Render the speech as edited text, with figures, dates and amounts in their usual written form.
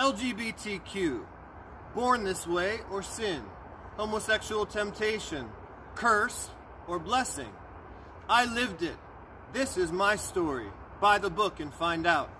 LGBTQ, born this way or sin, homosexual temptation, curse or blessing. I lived it. This is my story. Buy the book and find out.